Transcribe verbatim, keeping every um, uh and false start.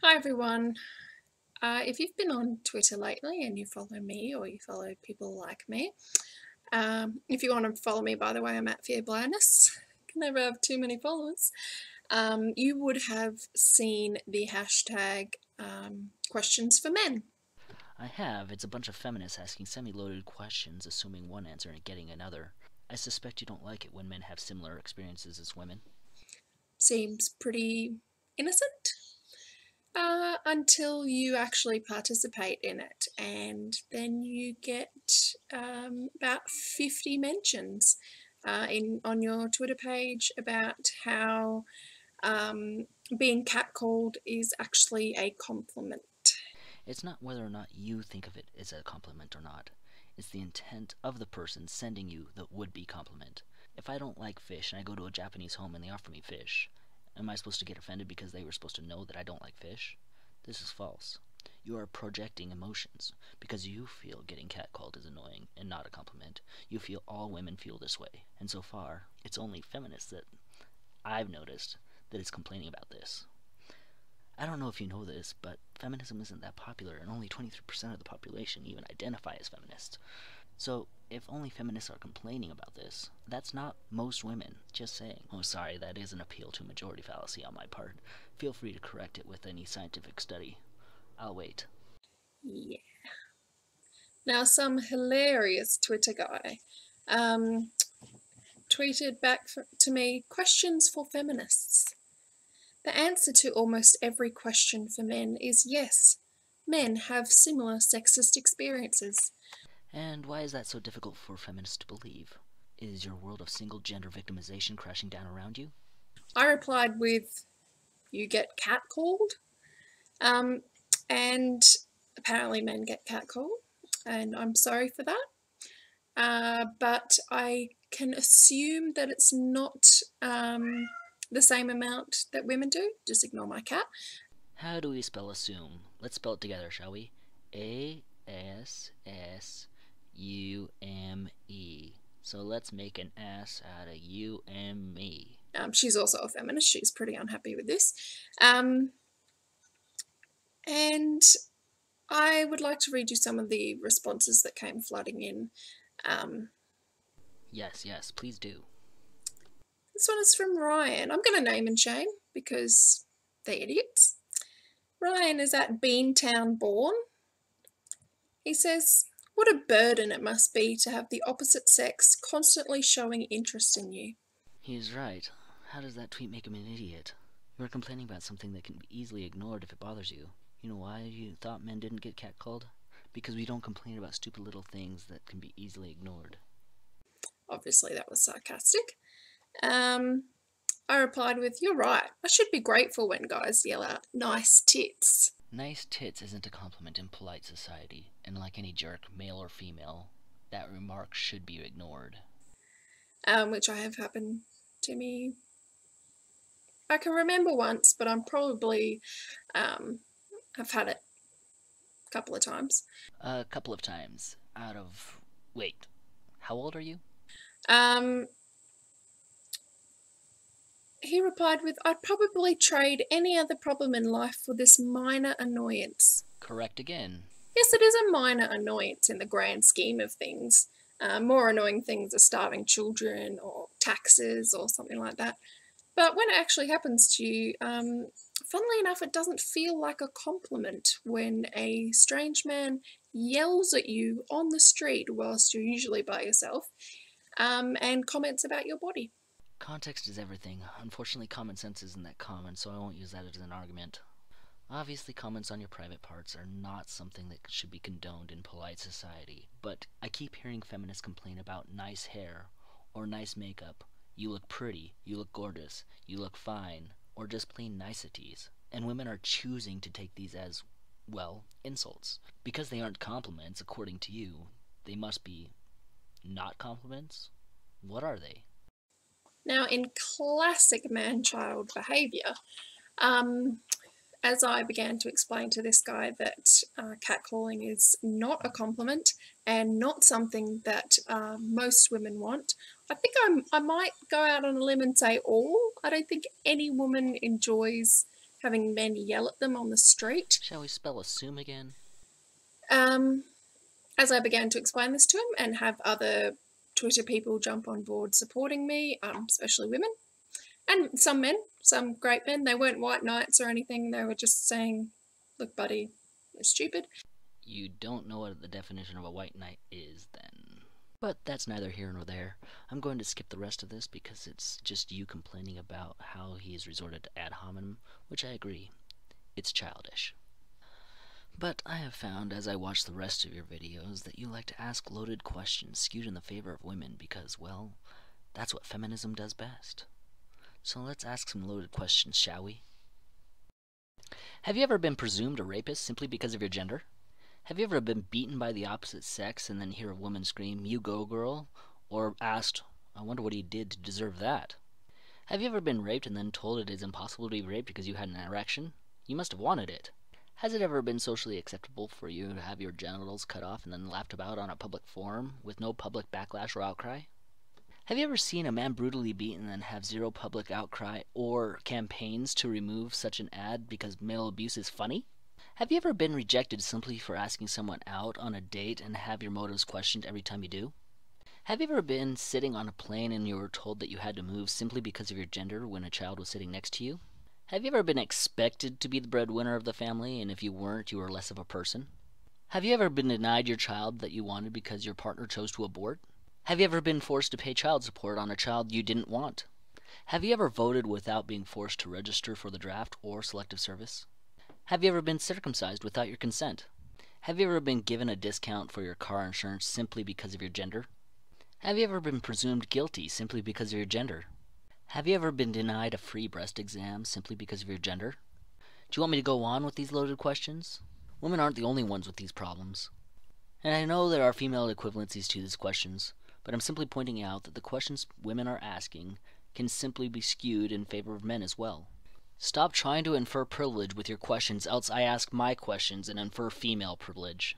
Hi everyone, uh, if you've been on Twitter lately and you follow me or you follow people like me, um, if you want to follow me, by the way, I'm at Fear Blindness, can never have too many followers, um, you would have seen the hashtag um, questions for men. I have. It's a bunch of feminists asking semi-loaded questions, assuming one answer and getting another. I suspect you don't like it when men have similar experiences as women. Seems pretty innocent. Uh, until you actually participate in it, and then you get um, about fifty mentions uh, in on your Twitter page about how um, being catcalled is actually a compliment. It's not whether or not you think of it as a compliment or not. It's the intent of the person sending you the would-be compliment. If I don't like fish and I go to a Japanese home and they offer me fish, am I supposed to get offended because they were supposed to know that I don't like fish? This is false. You are projecting emotions because you feel getting catcalled is annoying and not a compliment. You feel all women feel this way. And so far, it's only feminists that I've noticed that is complaining about this. I don't know if you know this, but feminism isn't that popular, and only twenty-three percent of the population even identify as feminist. So if only feminists are complaining about this, that's not most women, just saying. Oh, sorry, that is an appeal to majority fallacy on my part. Feel free to correct it with any scientific study. I'll wait. Yeah. Now, some hilarious Twitter guy um, tweeted back for, to me, questions for feminists. The answer to almost every question for men is yes, men have similar sexist experiences. And why is that so difficult for feminists to believe? Is your world of single-gender victimization crashing down around you? I replied with, you get catcalled? Um, and apparently men get catcalled, and I'm sorry for that. Uh, but I can assume that it's not um, the same amount that women do. Just ignore my cat. How do we spell assume? Let's spell it together, shall we? A S S U M E. So let's make an ass out of you and me. Um, she's also a feminist. She's pretty unhappy with this. Um, and I would like to read you some of the responses that came flooding in. Um, yes, yes, please do. This one is from Ryan. I'm going to name and shame because they're idiots. Ryan is at Beantown Born. He says, what a burden it must be to have the opposite sex constantly showing interest in you. He's right. How does that tweet make him an idiot? You're complaining about something that can be easily ignored if it bothers you. You know why you thought men didn't get catcalled? Because we don't complain about stupid little things that can be easily ignored. Obviously that was sarcastic. Um, I replied with, you're right. I should be grateful when guys yell out, nice tits. Nice tits isn't a compliment in polite society, and like any jerk, male or female, that remark should be ignored. Um, which I have happened to me. I can remember once, but I'm probably, um, I've had it a couple of times. A couple of times out of, wait, how old are you? Um, He replied with, I'd probably trade any other problem in life for this minor annoyance. Correct again. Yes, it is a minor annoyance in the grand scheme of things. Uh, more annoying things are starving children or taxes or something like that. But when it actually happens to you, um, funnily enough, it doesn't feel like a compliment when a strange man yells at you on the street whilst you're usually by yourself um, and comments about your body. Context is everything. Unfortunately, common sense isn't that common, so I won't use that as an argument. Obviously, comments on your private parts are not something that should be condoned in polite society, but I keep hearing feminists complain about nice hair, or nice makeup, you look pretty, you look gorgeous, you look fine, or just plain niceties. And women are choosing to take these as, well, insults. Because they aren't compliments, according to you, they must be not compliments? What are they? Now, in classic man-child behaviour, um, as I began to explain to this guy that uh, catcalling is not a compliment and not something that uh, most women want, I think I'm, I might go out on a limb and say all. I don't think any woman enjoys having Mandy yell at them on the street. Shall we spell assume again? Um, as I began to explain this to him and have other Twitter people jump on board supporting me, um, especially women, and some men, some great men. They weren't white knights or anything, they were just saying, look buddy, you're stupid. You don't know what the definition of a white knight is then. But that's neither here nor there. I'm going to skip the rest of this because it's just you complaining about how he has resorted to ad hominem, which I agree, it's childish. But I have found as I watch the rest of your videos that you like to ask loaded questions skewed in the favor of women because, well, that's what feminism does best. So let's ask some loaded questions, shall we? Have you ever been presumed a rapist simply because of your gender? Have you ever been beaten by the opposite sex and then hear a woman scream, "You go, girl," or asked, "I wonder what he did to deserve that"? Have you ever been raped and then told it is impossible to be raped because you had an erection? You must have wanted it. Has it ever been socially acceptable for you to have your genitals cut off and then laughed about on a public forum with no public backlash or outcry? Have you ever seen a man brutally beaten and then have zero public outcry or campaigns to remove such an ad because male abuse is funny? Have you ever been rejected simply for asking someone out on a date and have your motives questioned every time you do? Have you ever been sitting on a plane and you were told that you had to move simply because of your gender when a child was sitting next to you? Have you ever been expected to be the breadwinner of the family, and if you weren't, you were less of a person? Have you ever been denied your child that you wanted because your partner chose to abort? Have you ever been forced to pay child support on a child you didn't want? Have you ever voted without being forced to register for the draft or selective service? Have you ever been circumcised without your consent? Have you ever been given a discount for your car insurance simply because of your gender? Have you ever been presumed guilty simply because of your gender? Have you ever been denied a free breast exam simply because of your gender? Do you want me to go on with these loaded questions? Women aren't the only ones with these problems. And I know there are female equivalencies to these questions, but I'm simply pointing out that the questions women are asking can simply be skewed in favor of men as well. Stop trying to infer privilege with your questions, else I ask my questions and infer female privilege.